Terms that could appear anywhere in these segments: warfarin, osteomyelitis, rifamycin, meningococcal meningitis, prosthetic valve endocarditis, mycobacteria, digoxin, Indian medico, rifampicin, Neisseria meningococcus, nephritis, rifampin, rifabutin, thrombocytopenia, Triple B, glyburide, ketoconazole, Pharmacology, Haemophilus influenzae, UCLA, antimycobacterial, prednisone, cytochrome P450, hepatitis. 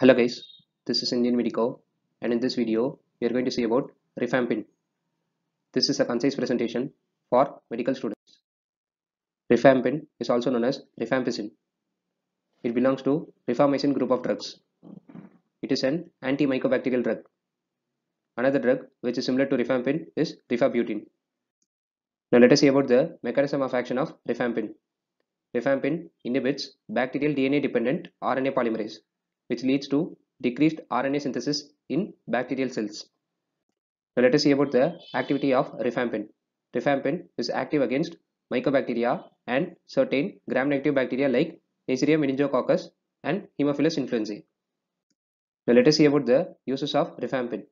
Hello guys, this is Indian medico, and in this video we are going to see about rifampin. This is a concise presentation for medical students. Rifampin is also known as rifampicin. It belongs to rifamycin group of drugs. It is an antimycobacterial drug. Another drug which is similar to rifampin is rifabutin. Now let us see about the mechanism of action of rifampin. Rifampin inhibits bacterial DNA dependent RNA polymerase, which leads to decreased RNA synthesis in bacterial cells. Now let us see about the activity of rifampin. Rifampin is active against mycobacteria and certain gram-negative bacteria like Neisseria meningococcus and Haemophilus influenzae. Now let us see about the uses of rifampin.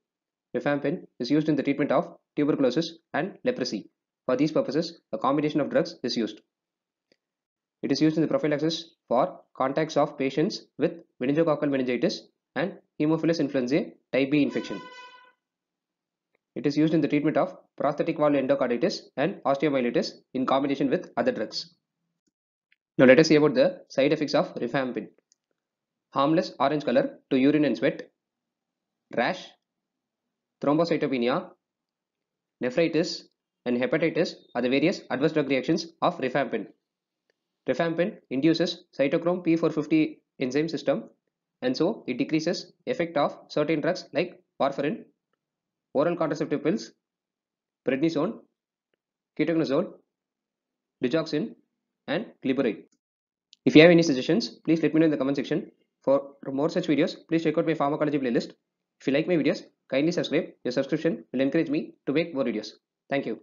Rifampin is used in the treatment of tuberculosis and leprosy. For these purposes, a combination of drugs is used. It is used in the prophylaxis for contacts of patients with meningococcal meningitis and Haemophilus influenzae type B infection. It is used in the treatment of prosthetic valve endocarditis and osteomyelitis in combination with other drugs. Now let us see about the side effects of rifampin. Harmless orange color to urine and sweat, rash, thrombocytopenia, nephritis and hepatitis are the various adverse drug reactions of rifampin. Rifampin induces cytochrome P450 enzyme system, and so it decreases effect of certain drugs like warfarin, oral contraceptive pills, prednisone, ketoconazole, digoxin and glyburide. If you have any suggestions, please let me know in the comment section. For more such videos, please check out my pharmacology playlist. If you like my videos, kindly subscribe. Your subscription will encourage me to make more videos. Thank you.